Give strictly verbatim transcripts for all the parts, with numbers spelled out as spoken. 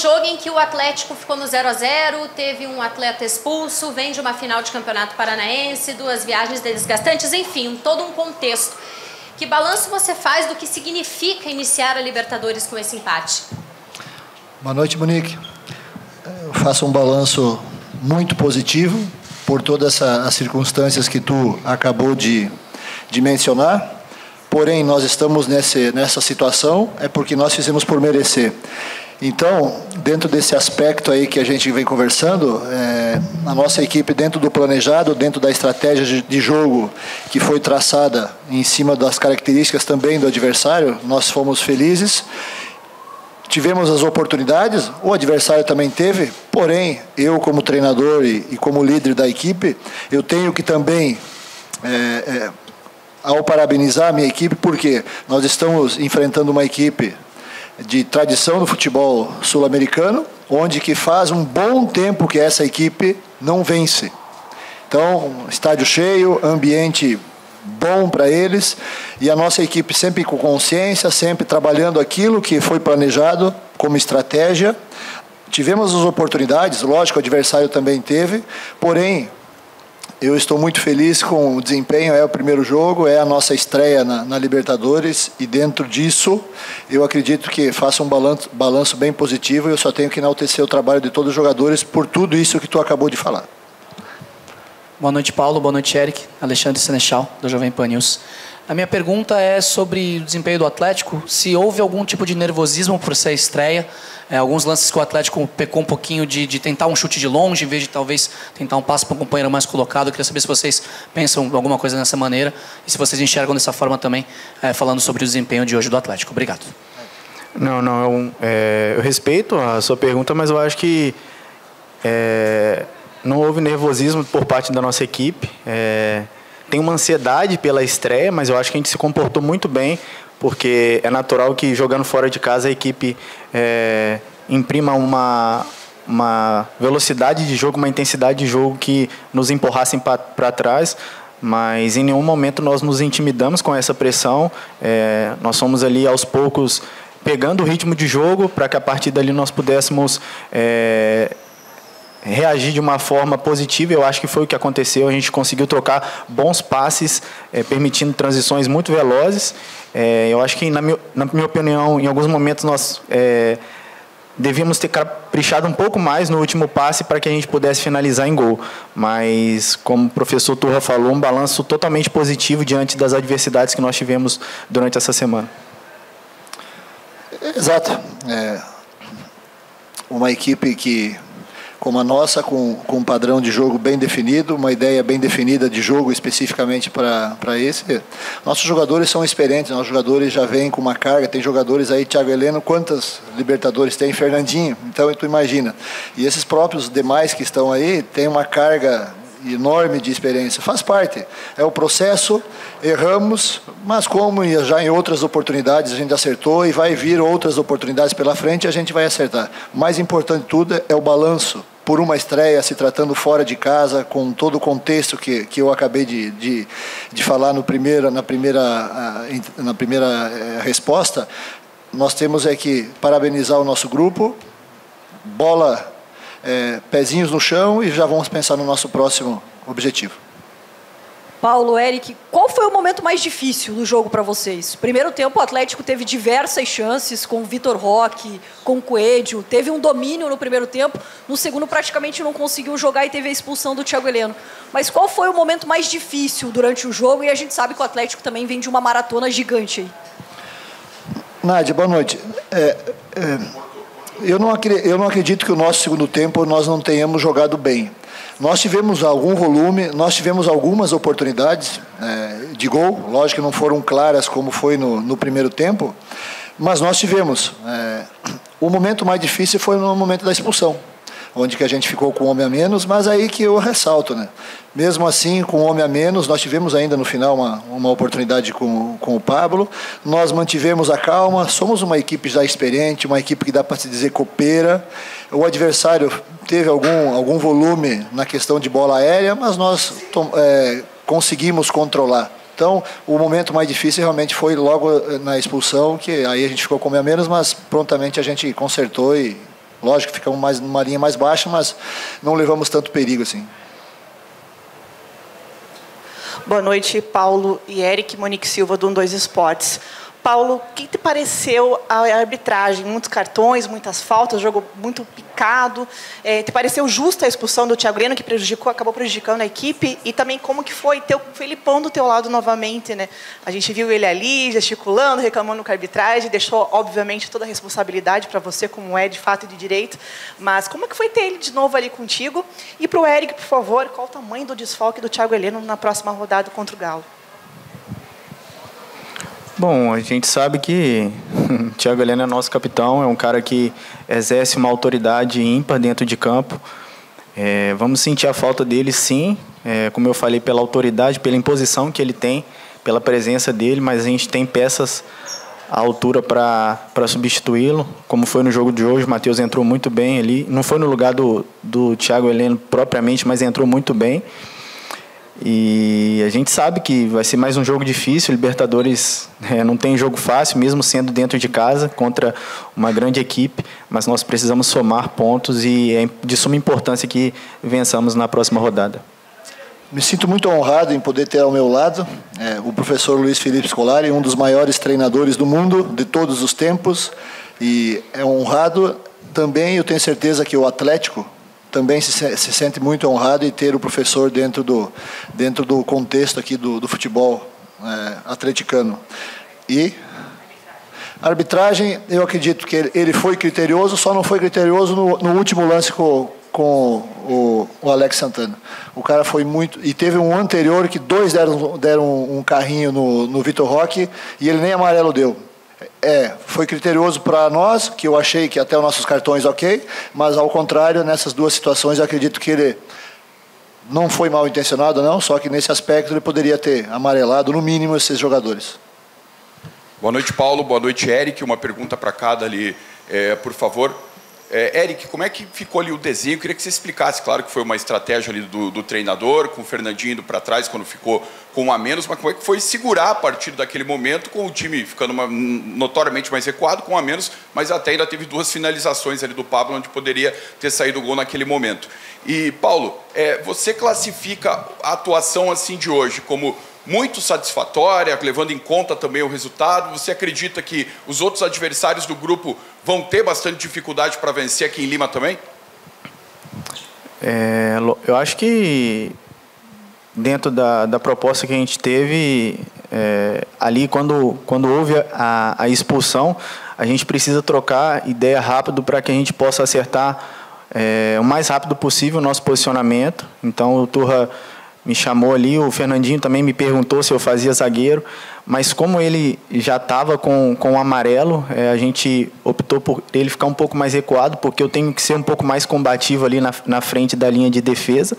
jogo em que o Atlético ficou no zero a zero, teve um atleta expulso, vem de uma final de Campeonato Paranaense, duas viagens desgastantes, enfim, todo um contexto. Que balanço você faz do que significa iniciar a Libertadores com esse empate? Boa noite, Monique. Eu faço um balanço muito positivo por todas as circunstâncias que tu acabou de, de mencionar. Porém, nós estamos nesse, nessa situação, é porque nós fizemos por merecer. Então, dentro desse aspecto aí que a gente vem conversando, é, a nossa equipe dentro do planejado, dentro da estratégia de, de jogo que foi traçada em cima das características também do adversário, nós fomos felizes. Tivemos as oportunidades, o adversário também teve, porém, eu como treinador e, e como líder da equipe, eu tenho que também... É, é, ao parabenizar a minha equipe, porque nós estamos enfrentando uma equipe de tradição do futebol sul-americano, onde que faz um bom tempo que essa equipe não vence. Então, estádio cheio, ambiente bom para eles, e a nossa equipe sempre com consciência, sempre trabalhando aquilo que foi planejado como estratégia. Tivemos as oportunidades, lógico, o adversário também teve, porém... Eu estou muito feliz com o desempenho, é o primeiro jogo, é a nossa estreia na, na Libertadores e dentro disso eu acredito que faça um balanço, balanço bem positivo e eu só tenho que enaltecer o trabalho de todos os jogadores por tudo isso que tu acabou de falar. Boa noite, Paulo. Boa noite, Erick. Alexandre Senechal, do Jovem Pan News. A minha pergunta é sobre o desempenho do Atlético, se houve algum tipo de nervosismo por ser estreia, é, alguns lances que o Atlético pecou um pouquinho de, de tentar um chute de longe, em vez de talvez tentar um passe para um companheiro mais colocado. Eu queria saber se vocês pensam alguma coisa dessa maneira e se vocês enxergam dessa forma também, é, falando sobre o desempenho de hoje do Atlético. Obrigado. Não, não, é, eu respeito a sua pergunta, mas eu acho que é, não houve nervosismo por parte da nossa equipe, é, tem uma ansiedade pela estreia, mas eu acho que a gente se comportou muito bem, porque é natural que jogando fora de casa a equipe é, imprima uma, uma velocidade de jogo, uma intensidade de jogo que nos empurrassem para trás, mas em nenhum momento nós nos intimidamos com essa pressão, é, nós fomos ali aos poucos pegando o ritmo de jogo para que a partir dali nós pudéssemos... É, reagir de uma forma positiva. Eu acho que foi o que aconteceu, a gente conseguiu trocar bons passes, é, permitindo transições muito velozes, é, eu acho que na minha, na minha opinião em alguns momentos nós é, devíamos ter caprichado um pouco mais no último passe para que a gente pudesse finalizar em gol, mas como o professor Turra falou, um balanço totalmente positivo diante das adversidades que nós tivemos durante essa semana. Exato, é, uma equipe que como a nossa, com, com um padrão de jogo bem definido, uma ideia bem definida de jogo especificamente para esse. Nossos jogadores são experientes, nossos jogadores já vêm com uma carga, tem jogadores aí, Thiago Heleno, quantas Libertadores tem? Fernandinho, então tu imagina. E esses próprios demais que estão aí, têm uma carga enorme de experiência, faz parte, é o processo, erramos, mas como já em outras oportunidades a gente acertou e vai vir outras oportunidades pela frente, a gente vai acertar. O mais importante de tudo é o balanço, por uma estreia, se tratando fora de casa, com todo o contexto que, que eu acabei de, de, de falar no primeiro, na primeira, na primeira resposta, nós temos é que parabenizar o nosso grupo, bola... É, pezinhos no chão e já vamos pensar no nosso próximo objetivo. Paulo, Erick, qual foi o momento mais difícil do jogo para vocês? Primeiro tempo, o Atlético teve diversas chances com o Vitor Roque, com o Coelho, teve um domínio no primeiro tempo, no segundo praticamente não conseguiu jogar e teve a expulsão do Thiago Heleno. Mas qual foi o momento mais difícil durante o jogo? E a gente sabe que o Atlético também vem de uma maratona gigante aí. Nádia, boa noite. É, é... Eu não, eu não acredito que o nosso segundo tempo nós não tenhamos jogado bem. Nós tivemos algum volume, nós tivemos algumas oportunidades é, de gol, lógico que não foram claras como foi no, no primeiro tempo, mas nós tivemos. É, o momento mais difícil foi no momento da expulsão, onde que a gente ficou com um homem a menos, mas aí que eu ressalto, né? Mesmo assim, com um homem a menos, nós tivemos ainda no final uma, uma oportunidade com, com o Pablo, nós mantivemos a calma, somos uma equipe já experiente, uma equipe que dá para se dizer copeira, o adversário teve algum, algum volume na questão de bola aérea, mas nós é, conseguimos controlar. Então, o momento mais difícil realmente foi logo na expulsão, que aí a gente ficou com um homem a menos, mas prontamente a gente consertou e Lógico que ficamos mais, numa linha mais baixa, mas não levamos tanto perigo assim. Boa noite, Paulo e Erick, Monique Silva, do Um, Dois Esportes. Paulo, o que te pareceu a arbitragem? Muitos cartões, muitas faltas, jogo muito picado. É, te pareceu justa a expulsão do Thiago Heleno, que prejudicou, acabou prejudicando a equipe? E também como que foi ter o Felipão do teu lado novamente, né? A gente viu ele ali, gesticulando, reclamando com a arbitragem, deixou, obviamente, toda a responsabilidade para você, como é de fato e de direito. Mas como é que foi ter ele de novo ali contigo? E para o Erick, por favor, qual o tamanho do desfalque do Thiago Heleno na próxima rodada contra o Galo? Bom, a gente sabe que o Thiago Heleno é nosso capitão, é um cara que exerce uma autoridade ímpar dentro de campo. É, vamos sentir a falta dele, sim, é, como eu falei, pela autoridade, pela imposição que ele tem, pela presença dele, mas a gente tem peças à altura para substituí-lo, como foi no jogo de hoje. O Matheus entrou muito bem ali, não foi no lugar do, do Thiago Heleno propriamente, mas entrou muito bem. E a gente sabe que vai ser mais um jogo difícil. Libertadores é, não tem jogo fácil, mesmo sendo dentro de casa, contra uma grande equipe, mas nós precisamos somar pontos e é de suma importância que vençamos na próxima rodada. Me sinto muito honrado em poder ter ao meu lado é, o professor Luiz Felipe Scolari, um dos maiores treinadores do mundo de todos os tempos, e é honrado também, eu tenho certeza que o Atlético também se, se sente muito honrado em ter o professor dentro do, dentro do contexto aqui do, do futebol é, atleticano. E a arbitragem, eu acredito que ele, ele foi criterioso, só não foi criterioso no, no último lance com, com o, o Alex Santana. O cara foi muito... E teve um anterior que dois deram, deram um carrinho no, no Vitor Roque e ele nem amarelo deu. É, foi criterioso para nós, que eu achei que até os nossos cartões ok, mas ao contrário, nessas duas situações eu acredito que ele não foi mal intencionado não, só que nesse aspecto ele poderia ter amarelado no mínimo esses jogadores. Boa noite, Paulo, boa noite, Erick, uma pergunta para cada ali, é, por favor. É, Erick, como é que ficou ali o desenho? Eu queria que você explicasse, claro que foi uma estratégia ali do, do treinador, com o Fernandinho indo para trás quando ficou com um a menos, mas como é que foi segurar a partir daquele momento, com o time ficando uma, notoriamente mais recuado, com um a menos, mas até ainda teve duas finalizações ali do Pablo, onde poderia ter saído o gol naquele momento. E, Paulo, é, você classifica a atuação assim de hoje como... muito satisfatória, levando em conta também o resultado? Você acredita que os outros adversários do grupo vão ter bastante dificuldade para vencer aqui em Lima também? É, eu acho que dentro da, da proposta que a gente teve, é, ali quando, quando houve a, a expulsão, a gente precisa trocar ideia rápido para que a gente possa acertar é, o mais rápido possível o nosso posicionamento. Então o Turra me chamou ali, o Fernandinho também me perguntou se eu fazia zagueiro, mas como ele já estava com, com o amarelo, é, a gente optou por ele ficar um pouco mais recuado, porque eu tenho que ser um pouco mais combativo ali na, na frente da linha de defesa.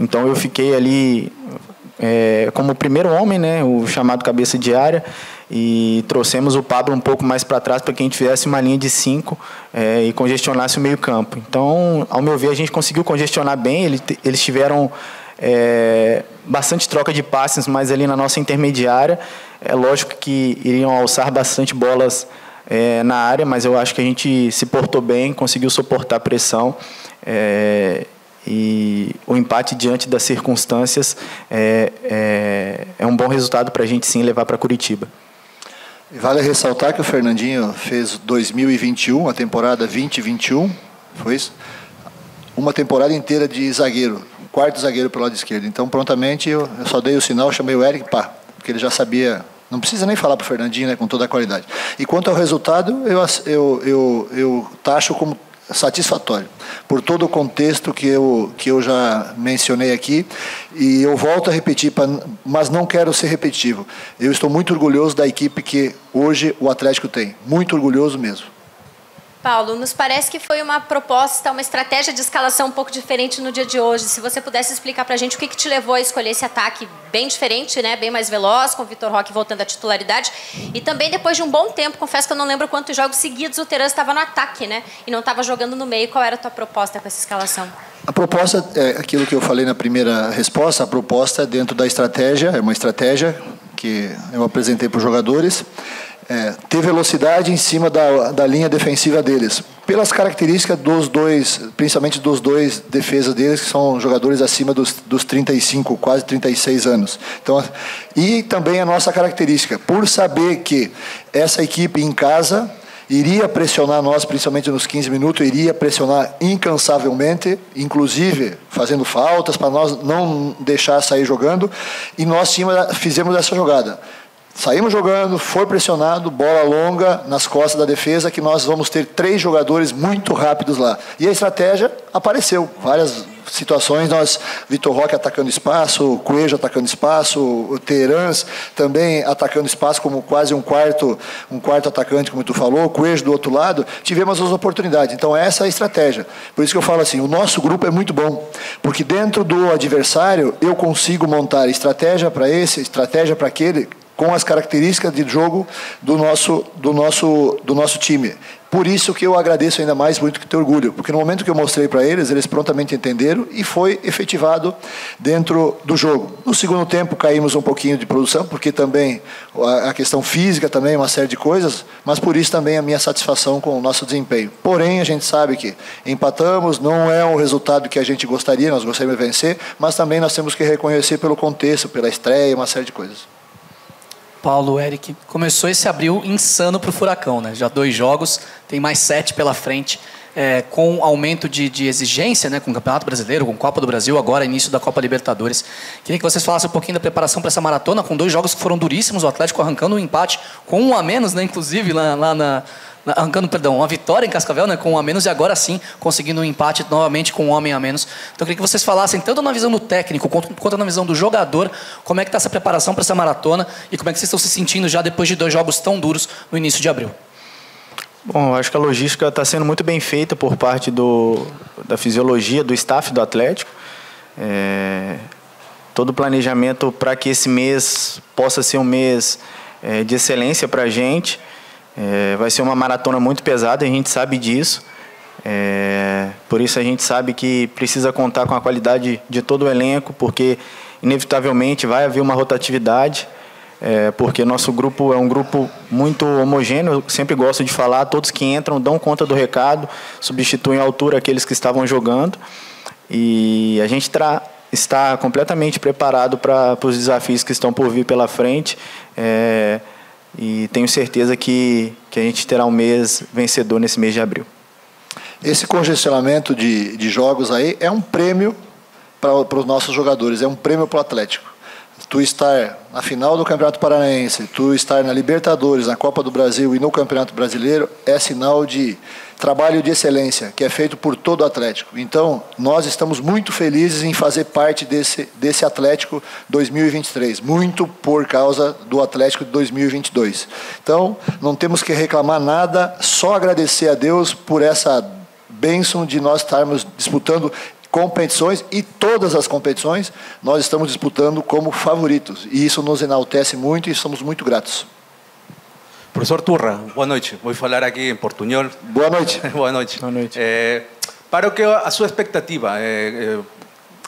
Então eu fiquei ali é, como o primeiro homem, né, o chamado cabeça de área, e trouxemos o Pablo um pouco mais para trás para que a gente fizesse uma linha de cinco é, e congestionasse o meio campo. Então, ao meu ver, a gente conseguiu congestionar bem, ele, eles tiveram... É, bastante troca de passes, mas ali na nossa intermediária é lógico que iriam alçar bastante bolas é, na área, mas eu acho que a gente se portou bem, conseguiu suportar a pressão é, e o empate diante das circunstâncias é, é, é um bom resultado para a gente sim levar para Curitiba. Vale ressaltar que o Fernandinho fez dois mil e vinte e um, a temporada vinte e vinte e um, foi isso? Uma temporada inteira de zagueiro, quarto zagueiro pelo lado esquerdo. Então, prontamente, eu, eu só dei o sinal, chamei o Erick, pá, porque ele já sabia, não precisa nem falar para o Fernandinho, né, com toda a qualidade. E quanto ao resultado, eu, eu, eu, eu taxo como satisfatório, por todo o contexto que eu, que eu já mencionei aqui, e eu volto a repetir, pra, mas não quero ser repetitivo. Eu estou muito orgulhoso da equipe que hoje o Atlético tem, muito orgulhoso mesmo. Paulo, nos parece que foi uma proposta, uma estratégia de escalação um pouco diferente no dia de hoje. Se você pudesse explicar para a gente o que, que te levou a escolher esse ataque bem diferente, né? Bem mais veloz, com o Vitor Roque voltando à titularidade. E também depois de um bom tempo, confesso que eu não lembro quantos jogos seguidos o Terence estava no ataque, né? E não estava jogando no meio. Qual era a tua proposta com essa escalação? A proposta é aquilo que eu falei na primeira resposta. A proposta é dentro da estratégia, é uma estratégia que eu apresentei para os jogadores. É, ter velocidade em cima da, da linha defensiva deles. pelas características dos dois, principalmente dos dois defesas deles, que são jogadores acima dos, dos trinta e cinco, quase trinta e seis anos. Então, e também a nossa característica, por saber que essa equipe em casa iria pressionar nós, principalmente nos quinze minutos, iria pressionar incansavelmente, inclusive fazendo faltas para nós não deixar sair jogando, e nós fizemos essa jogada. Saímos jogando, foi pressionado, bola longa nas costas da defesa, que nós vamos ter três jogadores muito rápidos lá. E a estratégia apareceu. Várias situações, nós, Vitor Roque atacando espaço, Cuejo atacando espaço, o Teherans também atacando espaço como quase um quarto, um quarto atacante, como tu falou, Cuejo do outro lado, tivemos as oportunidades. Então essa é a estratégia. Por isso que eu falo assim, o nosso grupo é muito bom, porque dentro do adversário eu consigo montar estratégia para esse, estratégia para aquele, com as características de jogo do nosso, do nosso, do nosso time. Por isso que eu agradeço ainda mais muito o teu orgulho, porque no momento que eu mostrei para eles, eles prontamente entenderam e foi efetivado dentro do jogo. No segundo tempo caímos um pouquinho de produção, porque também a questão física também, uma série de coisas, mas por isso também a minha satisfação com o nosso desempenho. Porém, a gente sabe que empatamos, não é um resultado que a gente gostaria, nós gostaríamos de vencer, mas também nós temos que reconhecer pelo contexto, pela estreia, uma série de coisas. Paulo, Erick, começou esse abril insano para o Furacão, né? Já dois jogos, tem mais sete pela frente, é, com aumento de, de exigência, né? Com o Campeonato Brasileiro, com a Copa do Brasil, agora início da Copa Libertadores. Queria que vocês falassem um pouquinho da preparação para essa maratona, com dois jogos que foram duríssimos, o Atlético arrancando um empate com um a menos, né? Inclusive, lá, lá na... arrancando, perdão, uma vitória em Cascavel, né, com um a menos, e agora sim conseguindo um empate novamente com um homem a menos. Então eu queria que vocês falassem, tanto na visão do técnico quanto, quanto na visão do jogador, como é que está essa preparação para essa maratona e como é que vocês estão se sentindo já depois de dois jogos tão duros no início de abril. Bom, acho que a logística está sendo muito bem feita por parte do, da fisiologia, do staff do Atlético. É, todo o planejamento para que esse mês possa ser um mês é, de excelência para a gente. É, vai ser uma maratona muito pesada, a gente sabe disso. É, por isso a gente sabe que precisa contar com a qualidade de todo o elenco, porque inevitavelmente vai haver uma rotatividade, é, porque nosso grupo é um grupo muito homogêneo. Eu sempre gosto de falar, todos que entram dão conta do recado, substituem à altura aqueles que estavam jogando. E a gente tra está completamente preparado para os desafios que estão por vir pela frente. É, E tenho certeza que, que a gente terá um mês vencedor nesse mês de abril. Esse congestionamento de, de jogos aí é um prêmio para, para os nossos jogadores, é um prêmio para o Atlético. Tu estar na final do Campeonato Paranaense, tu estar na Libertadores, na Copa do Brasil e no Campeonato Brasileiro é sinal de trabalho de excelência, que é feito por todo o Atlético. Então, nós estamos muito felizes em fazer parte desse, desse Atlético dois mil e vinte e três, muito por causa do Atlético de dois mil e vinte e dois. Então, não temos que reclamar nada, só agradecer a Deus por essa bênção de nós estarmos disputando competições, e todas as competições nós estamos disputando como favoritos. E isso nos enaltece muito e somos muito gratos. Professor Turra, boa noite. Vou falar aqui em portuñol. Boa noite. Boa noite. Boa noite. É, para o que a sua expectativa? É, é,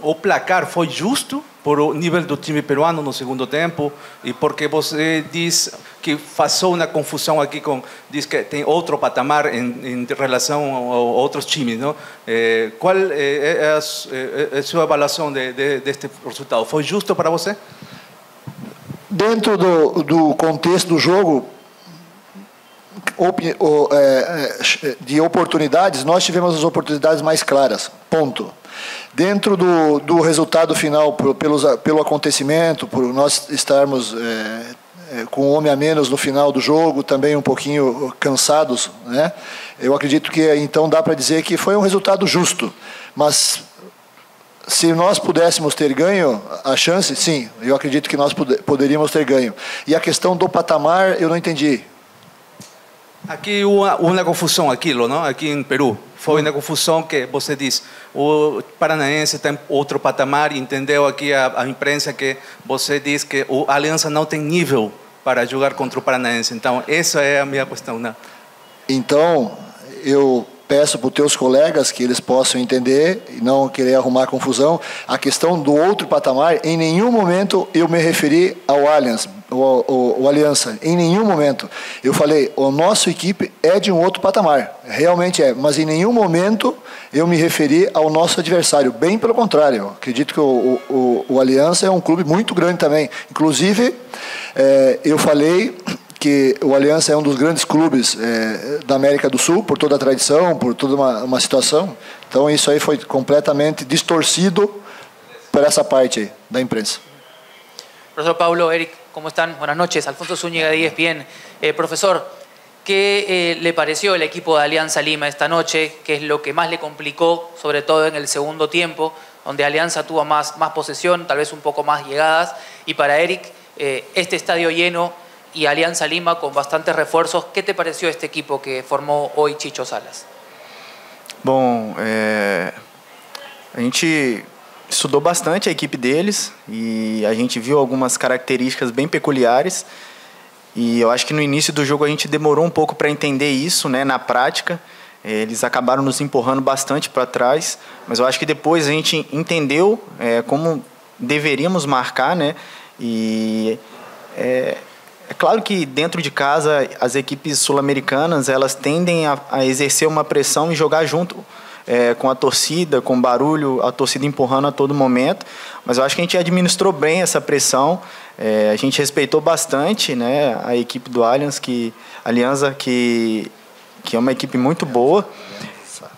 o placar foi justo por o nível do time peruano no segundo tempo, e porque você diz que passou uma confusão aqui, com diz que tem outro patamar em, em relação a, a outros times, não? É, qual é a, a sua avaliação de, de, deste resultado? Foi justo para você? Dentro do, do contexto do jogo, de oportunidades, nós tivemos as oportunidades mais claras, ponto. Dentro do, do resultado final, pelos, pelo acontecimento, por nós estarmos é, é, com um homem a menos no final do jogo, também um pouquinho cansados, né? Eu acredito que então dá para dizer que foi um resultado justo, mas se nós pudéssemos ter ganho a chance, sim, eu acredito que nós poderíamos ter ganho. E a questão do patamar, eu não entendi. Aqui uma, uma confusão, aquilo, não? Aqui em Peru. Foi uma confusão que você diz, o Paranaense tem outro patamar, entendeu aqui a, a imprensa que você diz que o Alianza não tem nível para jogar contra o Paranaense. Então, essa é a minha questão, não? Então, eu peço para os teus colegas que eles possam entender e não querer arrumar confusão. A questão do outro patamar, em nenhum momento eu me referi ao Alianza. o, o, o Aliança, em nenhum momento. Eu falei, a nossa equipe é de um outro patamar, realmente é, mas em nenhum momento eu me referi ao nosso adversário, bem pelo contrário. Eu acredito que o, o, o Aliança é um clube muito grande também. Inclusive, é, eu falei que o Aliança é um dos grandes clubes é, da América do Sul, por toda a tradição, por toda uma, uma situação. Então isso aí foi completamente distorcido por essa parte aí, da imprensa. Profesor Paulo, Erick, ¿cómo están? Buenas noches. Alfonso Zúñiga de E S P N. Eh, profesor, ¿qué eh, le pareció el equipo de Alianza Lima esta noche? ¿Qué es lo que más le complicó, sobre todo en el segundo tiempo, donde Alianza tuvo más, más posesión, tal vez un poco más llegadas? Y para Erick, eh, este estadio lleno y Alianza Lima con bastantes refuerzos, ¿qué te pareció este equipo que formó hoy Chicho Salas? Bom, é... a gente estudou bastante a equipe deles e a gente viu algumas características bem peculiares, e eu acho que no início do jogo a gente demorou um pouco para entender isso, né, na prática. Eles acabaram nos empurrando bastante para trás, mas eu acho que depois a gente entendeu é, como deveríamos marcar, né, e é, é claro que dentro de casa as equipes sul-americanas elas tendem a, a exercer uma pressão e jogar junto É, com a torcida, com barulho, a torcida empurrando a todo momento, mas eu acho que a gente administrou bem essa pressão, é, a gente respeitou bastante, né, a equipe do Allianz, que, Alianza, que, que é uma equipe muito boa,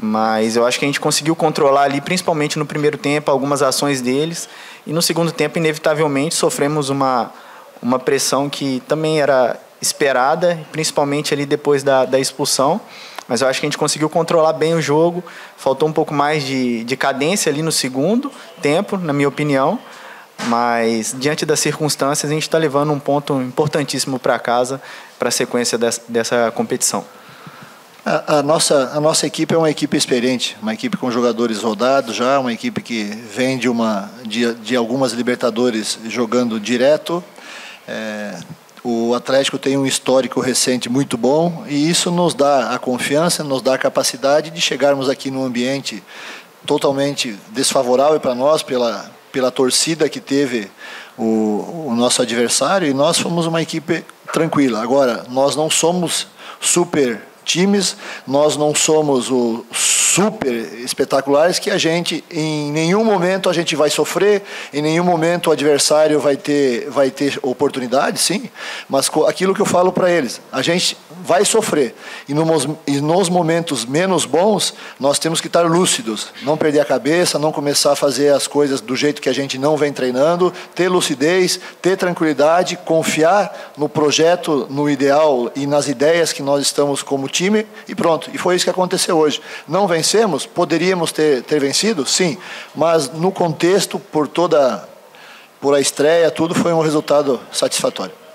mas eu acho que a gente conseguiu controlar ali, principalmente no primeiro tempo, algumas ações deles, e no segundo tempo, inevitavelmente, sofremos uma, uma pressão que também era esperada, principalmente ali depois da, da expulsão. Mas eu acho que a gente conseguiu controlar bem o jogo. Faltou um pouco mais de, de cadência ali no segundo tempo, na minha opinião. Mas, diante das circunstâncias, a gente está levando um ponto importantíssimo para casa, para a sequência dessa, dessa competição. A, a, nossa, a nossa equipe é uma equipe experiente, uma equipe com jogadores rodados já, uma equipe que vem de, uma, de, de algumas Libertadores jogando direto. É... O Atlético tem um histórico recente muito bom e isso nos dá a confiança, nos dá a capacidade de chegarmos aqui num ambiente totalmente desfavorável para nós, pela, pela torcida que teve o, o nosso adversário, e nós fomos uma equipe tranquila. Agora, nós não somos super times, nós não somos o super espetaculares, que a gente, em nenhum momento a gente vai sofrer, em nenhum momento o adversário vai ter, vai ter oportunidade, sim, mas aquilo que eu falo para eles, a gente vai sofrer, e nos, e nos momentos menos bons, nós temos que estar lúcidos, não perder a cabeça, não começar a fazer as coisas do jeito que a gente não vem treinando, ter lucidez, ter tranquilidade, confiar no projeto, no ideal e nas ideias que nós estamos como time time e pronto. E foi isso que aconteceu hoje. Não vencemos? Poderíamos ter, ter vencido? Sim. Mas no contexto, por toda por a estreia, tudo foi um resultado satisfatório.